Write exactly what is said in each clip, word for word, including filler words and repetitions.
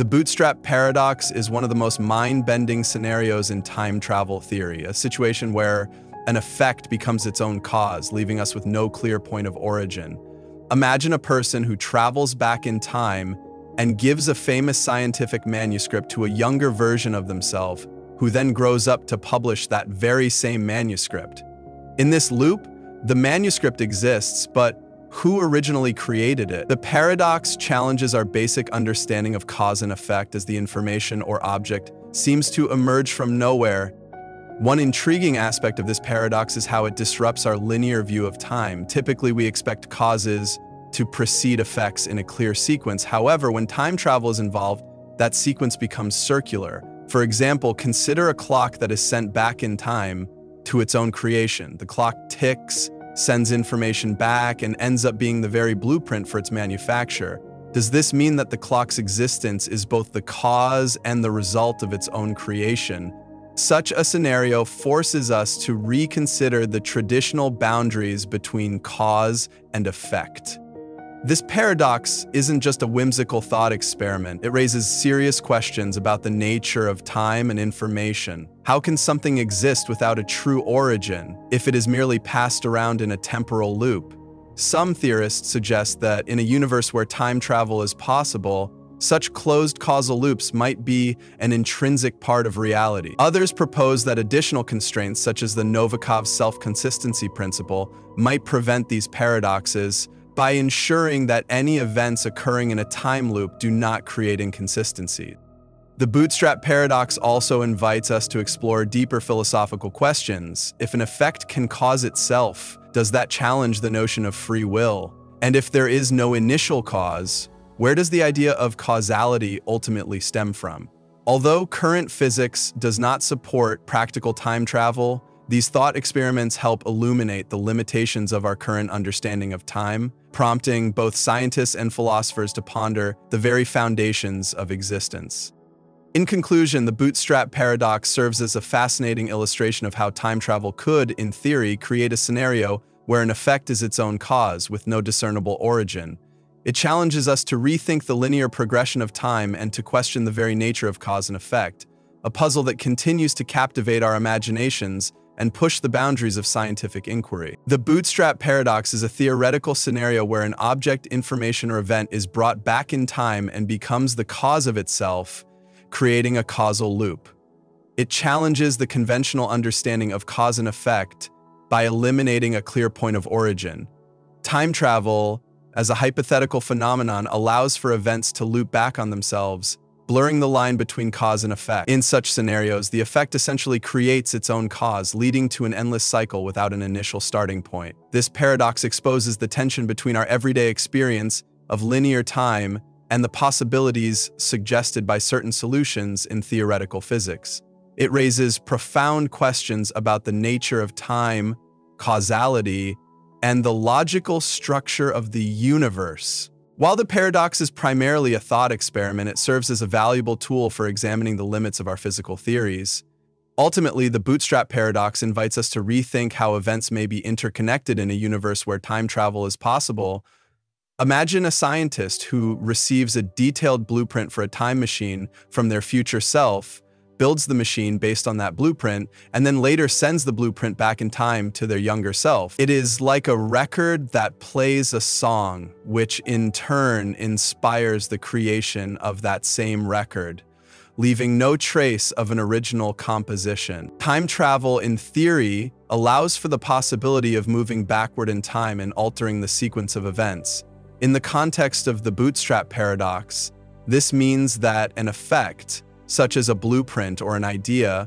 The bootstrap paradox is one of the most mind-bending scenarios in time travel theory, a situation where an effect becomes its own cause, leaving us with no clear point of origin. Imagine a person who travels back in time and gives a famous scientific manuscript to a younger version of themselves, who then grows up to publish that very same manuscript. In this loop, the manuscript exists, but who originally created it? The paradox challenges our basic understanding of cause and effect, as the information or object seems to emerge from nowhere. One intriguing aspect of this paradox is how it disrupts our linear view of time. Typically, we expect causes to precede effects in a clear sequence. However, when time travel is involved, that sequence becomes circular. For example, consider a clock that is sent back in time to its own creation. The clock ticks, sends information back, and ends up being the very blueprint for its manufacture. Does this mean that the clock's existence is both the cause and the result of its own creation? Such a scenario forces us to reconsider the traditional boundaries between cause and effect. This paradox isn't just a whimsical thought experiment. It raises serious questions about the nature of time and information. How can something exist without a true origin if it is merely passed around in a temporal loop? Some theorists suggest that in a universe where time travel is possible, such closed causal loops might be an intrinsic part of reality. Others propose that additional constraints, such as the Novikov self-consistency principle, might prevent these paradoxes, by ensuring that any events occurring in a time loop do not create inconsistency. The bootstrap paradox also invites us to explore deeper philosophical questions. If an effect can cause itself, does that challenge the notion of free will? And if there is no initial cause, where does the idea of causality ultimately stem from? Although current physics does not support practical time travel, these thought experiments help illuminate the limitations of our current understanding of time, prompting both scientists and philosophers to ponder the very foundations of existence. In conclusion, the bootstrap paradox serves as a fascinating illustration of how time travel could, in theory, create a scenario where an effect is its own cause, with no discernible origin. It challenges us to rethink the linear progression of time and to question the very nature of cause and effect, a puzzle that continues to captivate our imaginations and push the boundaries of scientific inquiry. The bootstrap paradox is a theoretical scenario where an object, information, or event is brought back in time and becomes the cause of itself, creating a causal loop. It challenges the conventional understanding of cause and effect by eliminating a clear point of origin. Time travel, as a hypothetical phenomenon, allows for events to loop back on themselves, blurring the line between cause and effect. In such scenarios, the effect essentially creates its own cause, leading to an endless cycle without an initial starting point. This paradox exposes the tension between our everyday experience of linear time and the possibilities suggested by certain solutions in theoretical physics. It raises profound questions about the nature of time, causality, and the logical structure of the universe. While the paradox is primarily a thought experiment, it serves as a valuable tool for examining the limits of our physical theories. Ultimately, the bootstrap paradox invites us to rethink how events may be interconnected in a universe where time travel is possible. Imagine a scientist who receives a detailed blueprint for a time machine from their future self, builds the machine based on that blueprint, and then later sends the blueprint back in time to their younger self. It is like a record that plays a song, which in turn inspires the creation of that same record, leaving no trace of an original composition. Time travel, in theory, allows for the possibility of moving backward in time and altering the sequence of events. In the context of the bootstrap paradox, this means that an effect, such as a blueprint or an idea,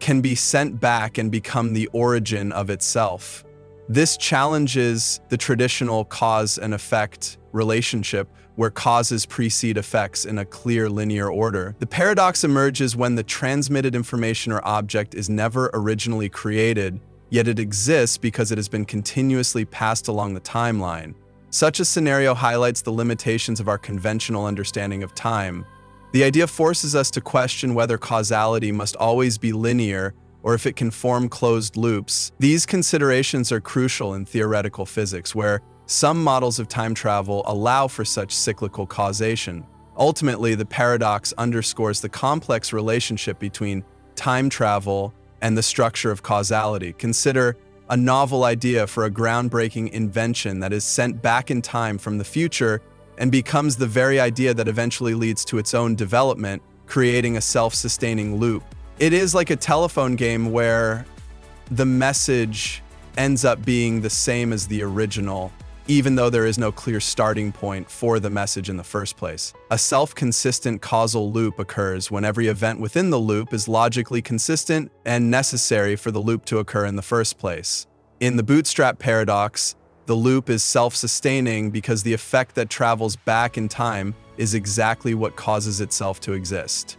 can be sent back and become the origin of itself. This challenges the traditional cause and effect relationship, where causes precede effects in a clear linear order. The paradox emerges when the transmitted information or object is never originally created, yet it exists because it has been continuously passed along the timeline. Such a scenario highlights the limitations of our conventional understanding of time. The idea forces us to question whether causality must always be linear or if it can form closed loops. These considerations are crucial in theoretical physics, where some models of time travel allow for such cyclical causation. Ultimately, the paradox underscores the complex relationship between time travel and the structure of causality. Consider a novel idea for a groundbreaking invention that is sent back in time from the future and becomes the very idea that eventually leads to its own development, creating a self-sustaining loop. It is like a telephone game where the message ends up being the same as the original, even though there is no clear starting point for the message in the first place. A self-consistent causal loop occurs when every event within the loop is logically consistent and necessary for the loop to occur in the first place. In the Bootstrap paradox, the loop is self-sustaining because the effect that travels back in time is exactly what causes itself to exist.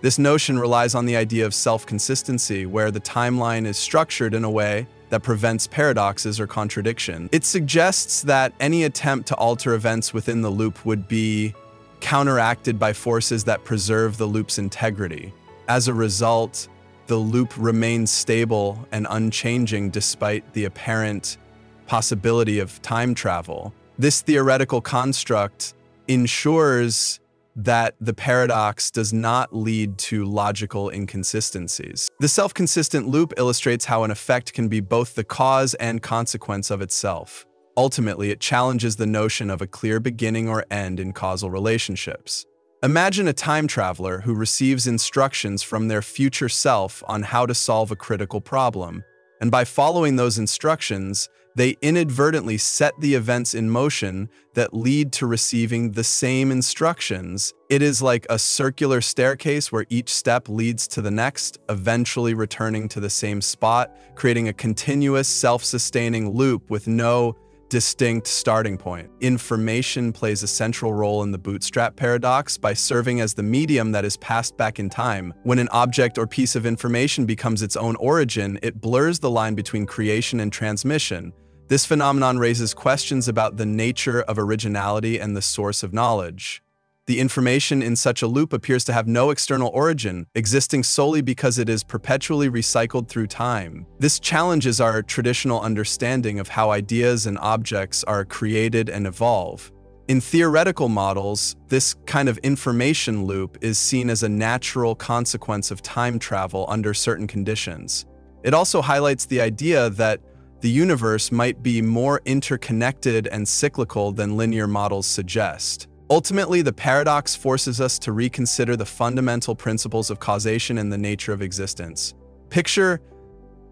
This notion relies on the idea of self-consistency, where the timeline is structured in a way that prevents paradoxes or contradiction. It suggests that any attempt to alter events within the loop would be counteracted by forces that preserve the loop's integrity. As a result, the loop remains stable and unchanging despite the apparent possibility of time travel. This theoretical construct ensures that the paradox does not lead to logical inconsistencies. The self-consistent loop illustrates how an effect can be both the cause and consequence of itself. Ultimately, it challenges the notion of a clear beginning or end in causal relationships. Imagine a time traveler who receives instructions from their future self on how to solve a critical problem, and by following those instructions, they inadvertently set the events in motion that lead to receiving the same instructions. It is like a circular staircase where each step leads to the next, eventually returning to the same spot, creating a continuous self-sustaining loop with no distinct starting point. Information plays a central role in the Bootstrap paradox by serving as the medium that is passed back in time. When an object or piece of information becomes its own origin, it blurs the line between creation and transmission. This phenomenon raises questions about the nature of originality and the source of knowledge. The information in such a loop appears to have no external origin, existing solely because it is perpetually recycled through time. This challenges our traditional understanding of how ideas and objects are created and evolve. In theoretical models, this kind of information loop is seen as a natural consequence of time travel under certain conditions. It also highlights the idea that the universe might be more interconnected and cyclical than linear models suggest. Ultimately, the paradox forces us to reconsider the fundamental principles of causation and the nature of existence. Picture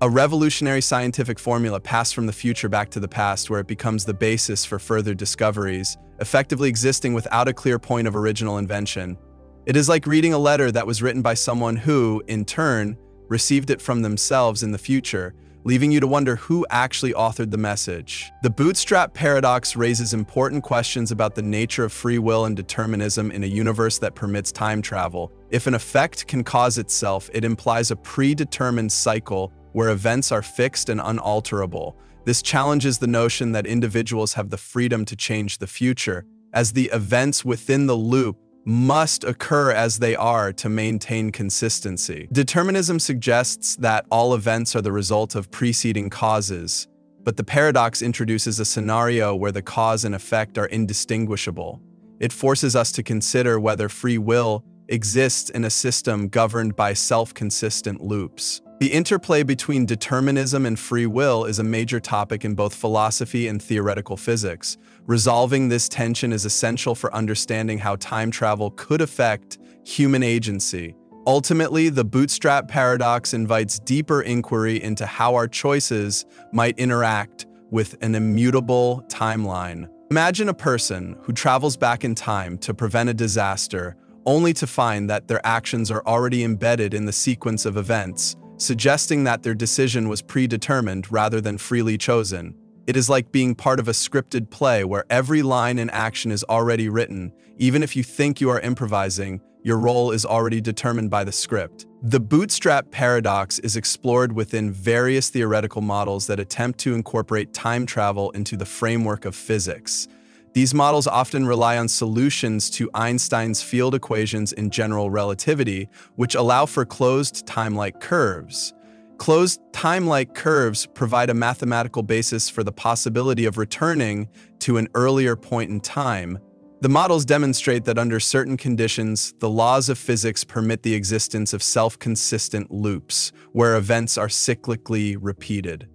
a revolutionary scientific formula passed from the future back to the past, where it becomes the basis for further discoveries, effectively existing without a clear point of original invention. It is like reading a letter that was written by someone who, in turn, received it from themselves in the future, leaving you to wonder who actually authored the message. The Bootstrap paradox raises important questions about the nature of free will and determinism in a universe that permits time travel. If an effect can cause itself, it implies a predetermined cycle where events are fixed and unalterable. This challenges the notion that individuals have the freedom to change the future, as the events within the loop must occur as they are to maintain consistency. Determinism suggests that all events are the result of preceding causes, but the paradox introduces a scenario where the cause and effect are indistinguishable. It forces us to consider whether free will exists in a system governed by self-consistent loops. The interplay between determinism and free will is a major topic in both philosophy and theoretical physics. Resolving this tension is essential for understanding how time travel could affect human agency. Ultimately, the Bootstrap paradox invites deeper inquiry into how our choices might interact with an immutable timeline. Imagine a person who travels back in time to prevent a disaster, only to find that their actions are already embedded in the sequence of events, suggesting that their decision was predetermined rather than freely chosen. It is like being part of a scripted play where every line and action is already written. Even if you think you are improvising, your role is already determined by the script. The Bootstrap paradox is explored within various theoretical models that attempt to incorporate time travel into the framework of physics. These models often rely on solutions to Einstein's field equations in general relativity, which allow for closed time-like curves. Closed time-like curves provide a mathematical basis for the possibility of returning to an earlier point in time. The models demonstrate that under certain conditions, the laws of physics permit the existence of self-consistent loops, where events are cyclically repeated.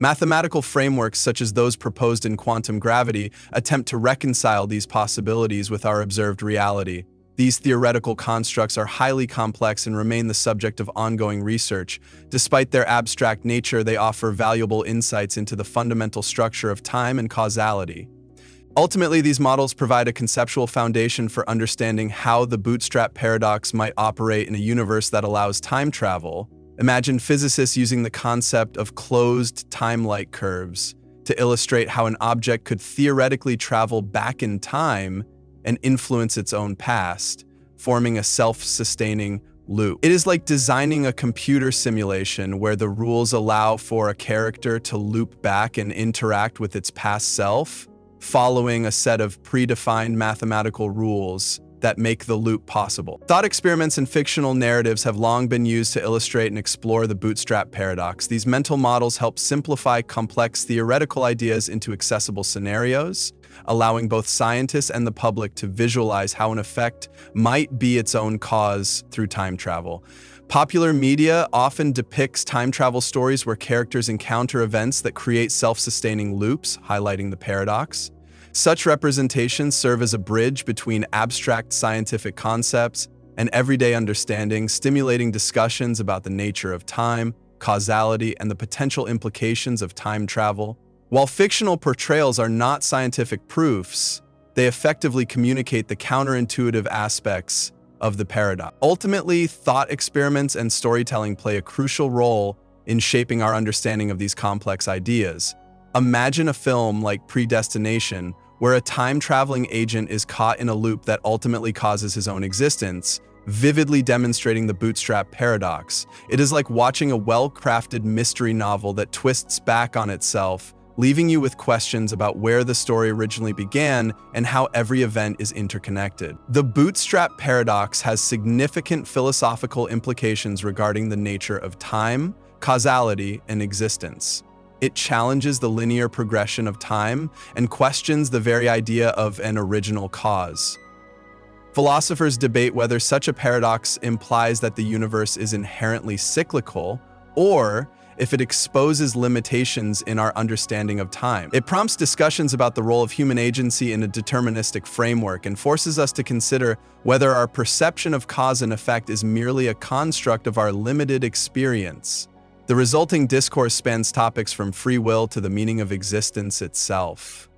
Mathematical frameworks such as those proposed in quantum gravity attempt to reconcile these possibilities with our observed reality. These theoretical constructs are highly complex and remain the subject of ongoing research. Despite their abstract nature, they offer valuable insights into the fundamental structure of time and causality. Ultimately, these models provide a conceptual foundation for understanding how the bootstrap paradox might operate in a universe that allows time travel. Imagine physicists using the concept of closed time-like curves to illustrate how an object could theoretically travel back in time and influence its own past, forming a self-sustaining loop. It is like designing a computer simulation where the rules allow for a character to loop back and interact with its past self, following a set of predefined mathematical rules that make the loop possible. Thought experiments and fictional narratives have long been used to illustrate and explore the bootstrap paradox. These mental models help simplify complex theoretical ideas into accessible scenarios, allowing both scientists and the public to visualize how an effect might be its own cause through time travel. Popular media often depicts time travel stories where characters encounter events that create self-sustaining loops, highlighting the paradox. Such representations serve as a bridge between abstract scientific concepts and everyday understanding, stimulating discussions about the nature of time, causality, and the potential implications of time travel. While fictional portrayals are not scientific proofs, they effectively communicate the counterintuitive aspects of the paradox. Ultimately, thought experiments and storytelling play a crucial role in shaping our understanding of these complex ideas. Imagine a film like Predestination, where a time-traveling agent is caught in a loop that ultimately causes his own existence, vividly demonstrating the bootstrap paradox. It is like watching a well-crafted mystery novel that twists back on itself, leaving you with questions about where the story originally began and how every event is interconnected. The bootstrap paradox has significant philosophical implications regarding the nature of time, causality, and existence. It challenges the linear progression of time and questions the very idea of an original cause. Philosophers debate whether such a paradox implies that the universe is inherently cyclical or if it exposes limitations in our understanding of time. It prompts discussions about the role of human agency in a deterministic framework and forces us to consider whether our perception of cause and effect is merely a construct of our limited experience. The resulting discourse spans topics from free will to the meaning of existence itself.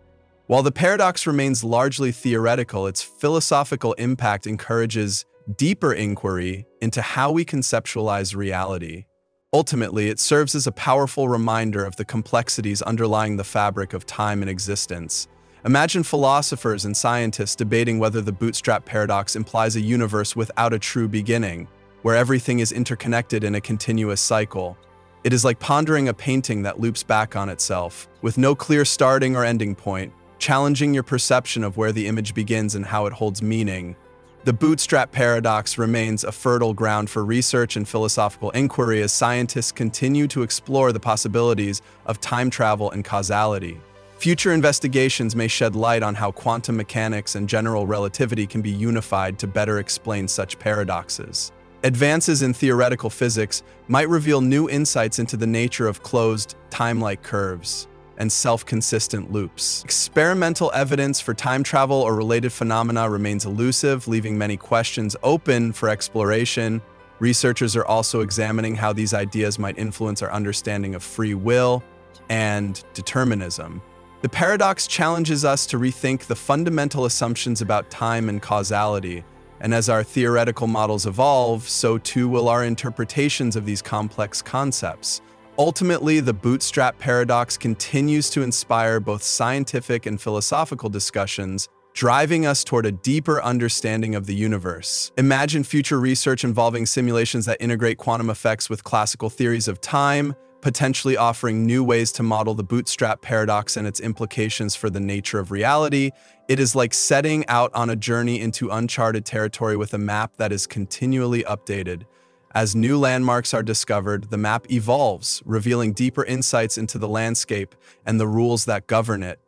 While the paradox remains largely theoretical, its philosophical impact encourages deeper inquiry into how we conceptualize reality. Ultimately, it serves as a powerful reminder of the complexities underlying the fabric of time and existence. Imagine philosophers and scientists debating whether the bootstrap paradox implies a universe without a true beginning, where everything is interconnected in a continuous cycle. It is like pondering a painting that loops back on itself, with no clear starting or ending point, challenging your perception of where the image begins and how it holds meaning. The bootstrap paradox remains a fertile ground for research and philosophical inquiry as scientists continue to explore the possibilities of time travel and causality. Future investigations may shed light on how quantum mechanics and general relativity can be unified to better explain such paradoxes. Advances in theoretical physics might reveal new insights into the nature of closed, time-like curves and self-consistent loops. Experimental evidence for time travel or related phenomena remains elusive, leaving many questions open for exploration. Researchers are also examining how these ideas might influence our understanding of free will and determinism. The paradox challenges us to rethink the fundamental assumptions about time and causality. And as our theoretical models evolve, so too will our interpretations of these complex concepts. Ultimately, the bootstrap paradox continues to inspire both scientific and philosophical discussions, driving us toward a deeper understanding of the universe. Imagine future research involving simulations that integrate quantum effects with classical theories of time, potentially offering new ways to model the bootstrap paradox and its implications for the nature of reality. It is like setting out on a journey into uncharted territory with a map that is continually updated. As new landmarks are discovered, the map evolves, revealing deeper insights into the landscape and the rules that govern it.